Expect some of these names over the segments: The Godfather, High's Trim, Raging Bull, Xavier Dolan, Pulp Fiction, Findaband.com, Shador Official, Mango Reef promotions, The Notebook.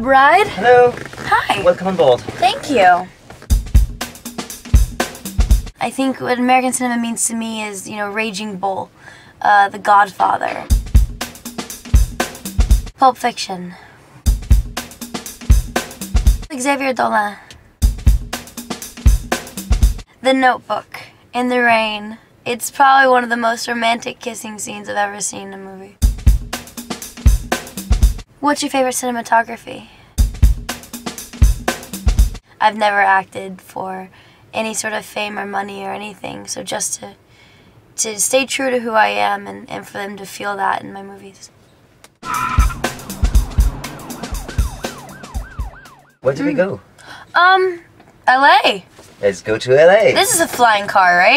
cab ride. Hello. Hi. Welcome on board. Thank you. I think what American cinema means to me is, you know, Raging Bull, The Godfather, Pulp Fiction, Xavier Dolan, The Notebook, In the Rain. It's probably one of the most romantic kissing scenes I've ever seen in a movie. What's your favorite cinematography? I've never acted for any sort of fame or money or anything, so just to stay true to who I am and for them to feel that in my movies. Where do we go? LA. Let's go to LA. This is a flying car, right?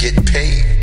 Get paid.